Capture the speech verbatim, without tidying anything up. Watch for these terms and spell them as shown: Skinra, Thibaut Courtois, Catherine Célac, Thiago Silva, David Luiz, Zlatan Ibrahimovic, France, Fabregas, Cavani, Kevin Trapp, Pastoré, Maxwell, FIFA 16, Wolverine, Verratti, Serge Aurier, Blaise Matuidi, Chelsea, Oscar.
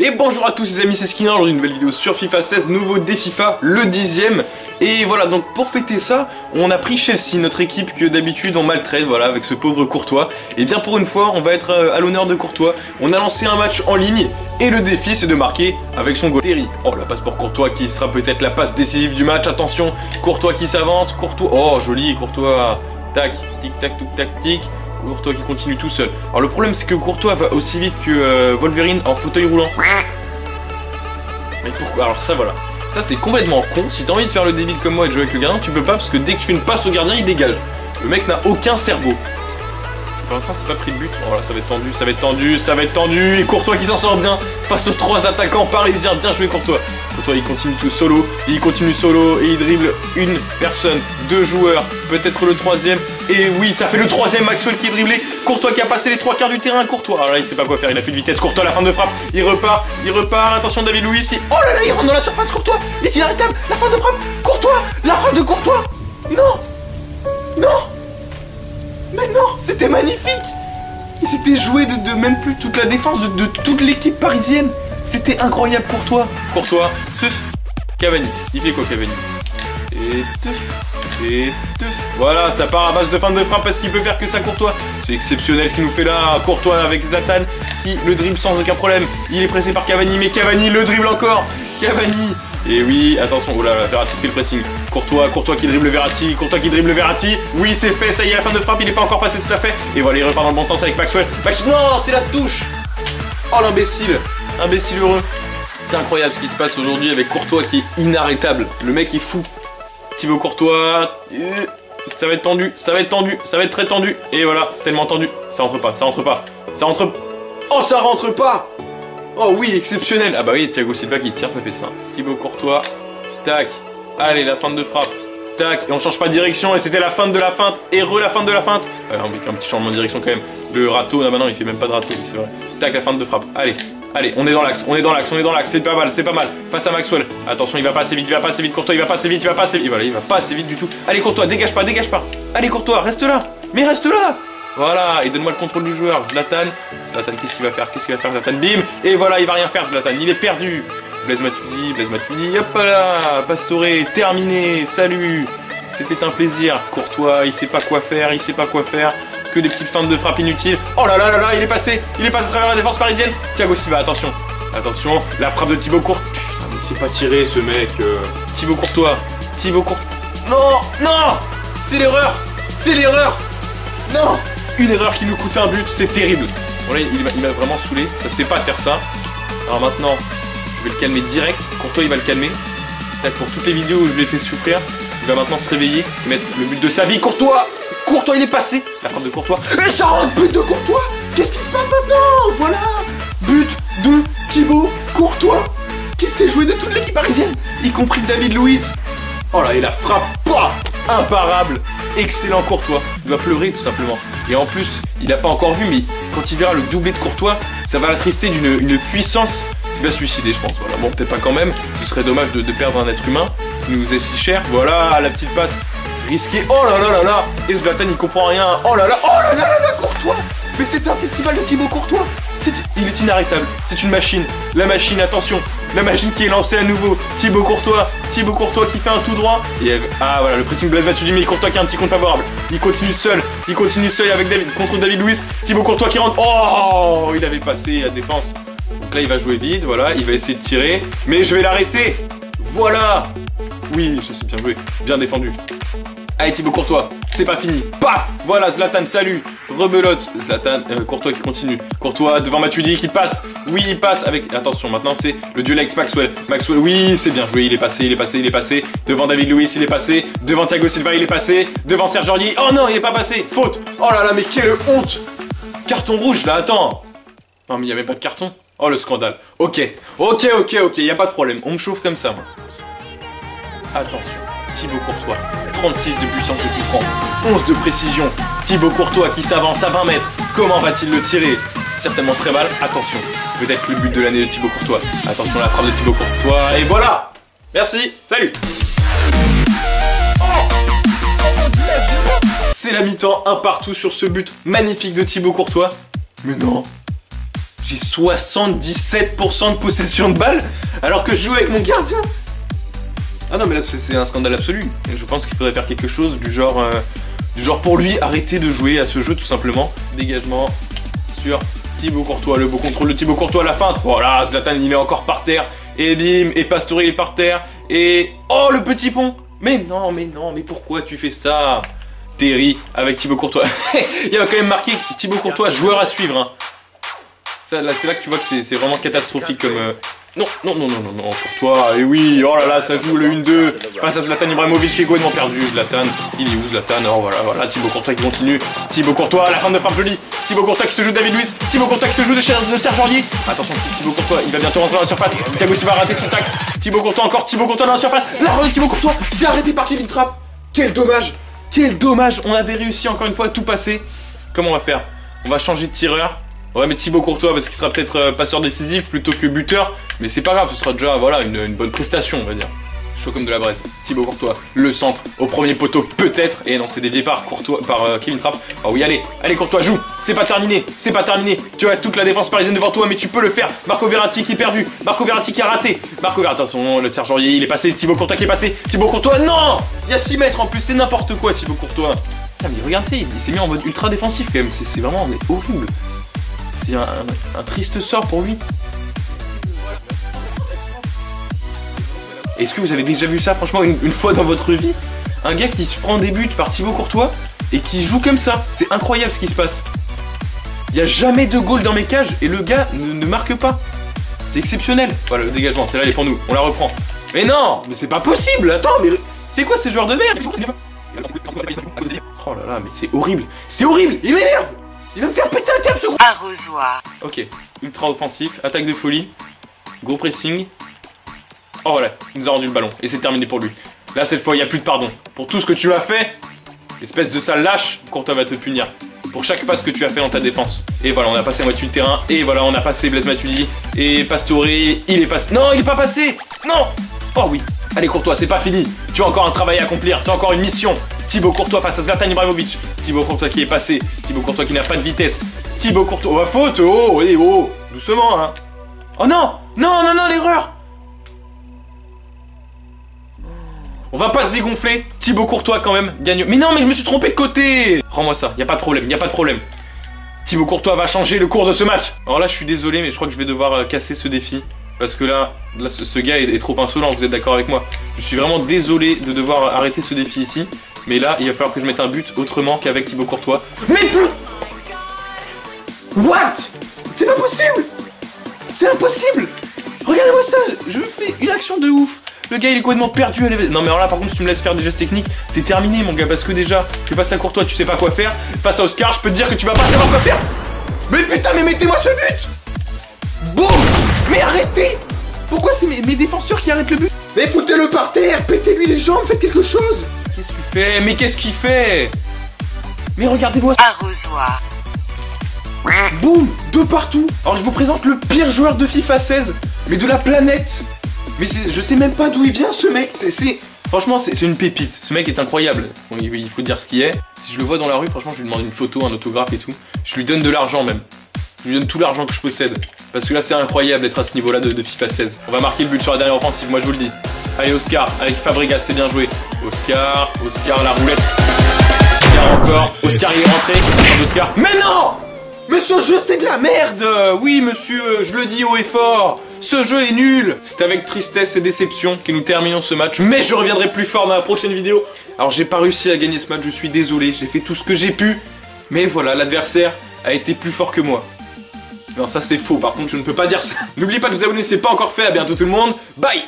Et bonjour à tous les amis, c'est Skinra, aujourd'hui une nouvelle vidéo sur FIFA seize, nouveau défi FIFA, le dixième. Et voilà, donc pour fêter ça, on a pris Chelsea, notre équipe que d'habitude on maltraite, voilà, avec ce pauvre Courtois. Et bien pour une fois, on va être à l'honneur de Courtois. On a lancé un match en ligne, et le défi c'est de marquer avec son goal. Terry, oh la passe pour Courtois qui sera peut-être la passe décisive du match, attention, Courtois qui s'avance, Courtois, oh joli, Courtois, tac, tic tac, tic tac, tic. Courtois qui continue tout seul. Alors le problème c'est que Courtois va aussi vite que euh, Wolverine en fauteuil roulant. Mais pourquoi? Alors ça voilà. Ça c'est complètement con. Si t'as envie de faire le débile comme moi et de jouer avec le gardien, tu peux pas parce que dès que tu fais une passe au gardien, il dégage. Le mec n'a aucun cerveau. Pour l'instant c'est pas pris de but. Oh là ça va être tendu, ça va être tendu, ça va être tendu. Et Courtois qui s'en sort bien face aux trois attaquants parisiens. Bien joué Courtois. Courtois il continue tout solo. Il continue solo et il dribble une personne, deux joueurs, peut-être le troisième. Et oui, ça fait le troisième, Maxwell qui est dribblé, Courtois qui a passé les trois quarts du terrain, Courtois. Alors là, il sait pas quoi faire, il a plus de vitesse, Courtois, la fin de frappe, il repart, il repart, attention David Luiz, il... oh là là, il rentre dans la surface, Courtois, il est inarrêtable, la fin de frappe, Courtois, la frappe de Courtois, non, non, mais non, c'était magnifique, il s'était joué de, de même plus toute la défense, de, de toute l'équipe parisienne, c'était incroyable, Courtois, Courtois, Teuf, Cavani, il fait quoi Cavani? Et teuf, et teuf. Voilà, ça part à base de fin de frappe parce qu'il peut faire que ça Courtois. C'est exceptionnel ce qu'il nous fait là. Courtois avec Zlatan qui le dribble sans aucun problème. Il est pressé par Cavani, mais Cavani le dribble encore. Cavani. Et oui, attention, oh là là, Verratti fait le pressing. Courtois, Courtois qui dribble Verratti, Courtois qui dribble Verratti. Oui, c'est fait, ça y est, la fin de frappe, il n'est pas encore passé tout à fait. Et voilà, il repart dans le bon sens avec Maxwell. Maxwell, non, c'est la touche. Oh l'imbécile, imbécile heureux. C'est incroyable ce qui se passe aujourd'hui avec Courtois qui est inarrêtable. Le mec est fou. Thibaut Courtois, ça va être tendu, ça va être tendu, ça va être très tendu. Et voilà, tellement tendu, ça rentre pas, ça rentre pas, ça rentre... Oh, ça rentre pas. Oh oui, exceptionnel. Ah bah oui, Thiago Silva qui tire, ça fait ça. Thibaut Courtois, tac, allez, la feinte de frappe, tac, et on change pas de direction, et c'était la feinte de la feinte, et re la feinte de la feinte. Euh, un petit changement de direction quand même. Le râteau, ah bah non, il fait même pas de râteau, c'est vrai. Tac, la feinte de frappe, allez. Allez, on est dans l'axe, on est dans l'axe, on est dans l'axe, c'est pas mal, c'est pas mal. Face à Maxwell, attention, il va pas assez vite, il va pas assez vite, Courtois, il va pas assez vite, il va pas assez vite, voilà, il va pas assez vite du tout. Allez Courtois, dégage pas, dégage pas. Allez Courtois, reste là, mais reste là. Voilà, et donne-moi le contrôle du joueur, Zlatan. Zlatan, qu'est-ce qu'il va faire, qu'est-ce qu'il va faire, Zlatan, bim. Et voilà, il va rien faire, Zlatan, il est perdu. Blaise Matuidi, Blaise Matuidi, hop là, Pastoré, terminé, salut. C'était un plaisir, Courtois, il sait pas quoi faire, il sait pas quoi faire. Que des petites feintes de frappe inutiles. Oh là là là là, il est passé, il est passé à travers la défense parisienne. Thiago Silva, attention, attention, la frappe de Thibaut Courtois. Putain, mais c'est pas tiré ce mec. Euh... Thibaut Courtois, Thibaut Courtois. Non, non, c'est l'erreur, c'est l'erreur. Non, une erreur qui nous coûte un but, c'est terrible. Bon là, il m'a vraiment saoulé, ça se fait pas faire ça. Alors maintenant, je vais le calmer direct. Courtois, il va le calmer. Peut-être pour toutes les vidéos où je l'ai fait souffrir, il va maintenant se réveiller et mettre le but de sa vie. Courtois! Courtois il est passé, la frappe de Courtois, et ça rentre, but de Courtois, qu'est-ce qui se passe maintenant? Voilà, but de Thibaut Courtois, qui s'est joué de toute l'équipe parisienne, y compris David Luiz. Oh là, et la frappe, pas imparable, excellent Courtois, il va pleurer tout simplement. Et en plus, il n'a pas encore vu, mais quand il verra le doublé de Courtois, ça va l'attrister d'une une puissance, il va se suicider je pense. Voilà, bon peut-être pas quand même, ce serait dommage de, de perdre un être humain qui nous est si cher. Voilà, la petite passe risqué, oh là là là là, et Zlatan il comprend rien, oh là là, oh là là là là, Courtois, mais c'est un festival de Thibaut Courtois, est... il est inarrêtable, c'est une machine, la machine, attention, la machine qui est lancée à nouveau, Thibaut Courtois, Thibaut Courtois qui fait un tout droit, et elle... ah voilà, le pressing Blaise Matuidi, mais Courtois qui a un petit compte favorable, il continue seul, il continue seul avec David, contre David Luiz, Thibaut Courtois qui rentre, oh, il avait passé la défense, donc là il va jouer vite, voilà, il va essayer de tirer, mais je vais l'arrêter, voilà, oui, ça c'est bien joué, bien défendu. Allez Thibaut Courtois, c'est pas fini. Paf, voilà Zlatan, salut. Rebelote, Zlatan, euh, Courtois qui continue. Courtois devant Matuidi qui passe. Oui, il passe avec... Attention, maintenant c'est le duel avec Maxwell. Maxwell, oui, c'est bien joué, il est passé, il est passé, il est passé. Devant David Luiz, il est passé. Devant Thiago Silva, il est passé. Devant Serge Aurier, oh non, il est pas passé. Faute. Oh là là, mais quelle honte. Carton rouge, là, attends. Non, mais il y avait pas de carton. Oh, le scandale. Ok, ok, ok, ok, y a pas de problème. On me chauffe comme ça, moi. Attention. Thibaut Courtois, trente-six de puissance de coup franc, onze de précision. Thibaut Courtois qui s'avance à vingt mètres. Comment va-t-il le tirer? Certainement très mal. Attention, peut-être le but de l'année de Thibaut Courtois. Attention à la frappe de Thibaut Courtois. Et voilà. Merci, salut. C'est la mi-temps, un partout sur ce but magnifique de Thibaut Courtois. Mais non, J'ai soixante-dix-sept pour cent de possession de balle alors que je joue avec mon gardien. Ah non mais là c'est un scandale absolu. Et je pense qu'il faudrait faire quelque chose du genre, euh, du genre pour lui arrêter de jouer à ce jeu tout simplement. Dégagement sur Thibaut Courtois, le beau contrôle de Thibaut Courtois à la feinte. Voilà, Zlatan il est encore par terre. Et bim, et Pastoré il est par terre. Et oh le petit pont. Mais non, mais non, mais pourquoi tu fais ça Terry avec Thibaut Courtois. Il y a quand même marqué Thibaut Courtois, joueur à suivre. Hein. C'est là, là que tu vois que c'est vraiment catastrophique comme... Euh... Non, non, non, non, non, Courtois, et oui, oh là là, ça joue le un deux face à Zlatan Ibrahimovic qui est complètement perdu. Zlatan, il est où Zlatan? Oh voilà, voilà, Thibaut Courtois qui continue. Thibaut Courtois, à la fin de frappe jolie. Thibaut Courtois qui se joue de David Luiz. Thibaut Courtois qui se joue de Serge Aurier. Attention, Thibaut Courtois, il va bientôt rentrer dans la surface. Thiago Silva va rater son tac. Thibaut Courtois encore, Thibaut Courtois dans la surface. La revue de Thibaut Courtois, c'est arrêté par Kevin Trapp. Quel dommage, quel dommage, on avait réussi encore une fois à tout passer. Comment on va faire? On va changer de tireur. Ouais mais Thibaut Courtois parce qu'il sera peut-être passeur décisif plutôt que buteur. Mais c'est pas grave, ce sera déjà voilà, une, une bonne prestation on va dire. Chaud comme de la braise. Thibaut Courtois, le centre au premier poteau peut-être. Et non c'est dévié par Courtois, par euh, Kevin Trapp. Ah oui allez, allez Courtois joue. C'est pas terminé, c'est pas terminé. Tu as toute la défense parisienne devant toi mais tu peux le faire. Marco Verratti qui est perdu, Marco Verratti qui a raté. Marco Verratti, attention le Serge Aurier il est passé, Thibaut Courtois qui est passé. Thibaut Courtois, non. Il y a six mètres en plus, c'est n'importe quoi Thibaut Courtois. Putain mais regardez, il, il s'est mis en mode ultra défensif quand même, c'est vraiment mais horrible. C'est un, un, un triste sort pour lui. Est-ce que vous avez déjà vu ça, franchement, une, une fois dans votre vie? Un gars qui se prend des buts par Thibaut Courtois et qui joue comme ça. C'est incroyable ce qui se passe. Il n'y a jamais de goal dans mes cages et le gars ne, ne marque pas. C'est exceptionnel. Voilà, le dégagement, celle-là, elle est pour nous. On la reprend. Mais non, mais c'est pas possible. Attends, mais c'est quoi ces joueurs de merde? Oh là là, mais c'est horrible. C'est horrible. Il m'énerve. Il va me faire péter un câble ce gros arrosoir. Ok, ultra offensif, attaque de folie, gros pressing. Oh voilà, il nous a rendu le ballon et c'est terminé pour lui. Là cette fois il n'y a plus de pardon. Pour tout ce que tu as fait, espèce de sale lâche, Courtois va te punir. Pour chaque passe que tu as fait dans ta défense. Et voilà, on a passé la moitié du terrain. Et voilà, on a passé Blaise Matuidi. Et Pastoré, il est passé. Non, il est pas passé. Non. Oh oui. Allez Courtois, c'est pas fini. Tu as encore un travail à accomplir, tu as encore une mission. Thibaut Courtois face à Zlatan Ibrahimovic. Thibaut Courtois qui est passé. Thibaut Courtois qui n'a pas de vitesse. Thibaut Courtois. Oh, faute. Oh, allez, oh. Doucement, hein. Oh non. Non, non, non, l'erreur. On va pas se dégonfler. Thibaut Courtois quand même gagne. Mais non, mais je me suis trompé de côté. Rends-moi ça. Y a pas de problème. Y a pas de problème. Thibaut Courtois va changer le cours de ce match. Alors là, je suis désolé, mais je crois que je vais devoir casser ce défi. Parce que là, là ce gars est trop insolent. Vous êtes d'accord avec moi? Je suis vraiment désolé de devoir arrêter ce défi ici. Mais là, il va falloir que je mette un but autrement qu'avec Thibaut Courtois. Mais plus... What? C'est pas possible. C'est impossible. Regardez-moi ça. Je fais une action de ouf. Le gars, il est complètement perdu à l'événement. Non, mais alors là, par contre, si tu me laisses faire des gestes techniques, t'es terminé, mon gars. Parce que déjà, que face à Courtois, tu sais pas quoi faire. Face à Oscar, je peux te dire que tu vas pas savoir quoi faire. Mais putain, mais mettez-moi ce but. Boum. Mais arrêtez. Pourquoi c'est mes, mes défenseurs qui arrêtent le but? Mais foutez-le par terre. Pétez-lui les jambes. Faites quelque chose. Qu'est-ce qu'il fait? Mais qu'est-ce qu'il fait? Mais regardez-moi. Arrosoir. Boum. De partout. Alors je vous présente le pire joueur de FIFA seize. Mais de la planète. Mais je sais même pas d'où il vient ce mec. C'est... Franchement c'est une pépite. Ce mec est incroyable. Bon, il faut dire ce qu'il est. Si je le vois dans la rue, franchement je lui demande une photo, un autographe et tout. Je lui donne de l'argent même. Je lui donne tout l'argent que je possède. Parce que là c'est incroyable d'être à ce niveau là de, de FIFA seize. On va marquer le but sur la dernière offensive, moi je vous le dis. Allez Oscar, avec Fabregas, c'est bien joué. Oscar, Oscar, la roulette. Oscar encore, Oscar il est rentré. Oscar. Mais non! Mais ce jeu c'est de la merde! Oui monsieur, je le dis haut et fort. Ce jeu est nul. C'est avec tristesse et déception que nous terminons ce match. Mais je reviendrai plus fort dans la prochaine vidéo. Alors j'ai pas réussi à gagner ce match, je suis désolé. J'ai fait tout ce que j'ai pu. Mais voilà, l'adversaire a été plus fort que moi. Non ça c'est faux, par contre je ne peux pas dire ça. N'oubliez pas de vous abonner, c'est pas encore fait. À bientôt tout le monde, bye.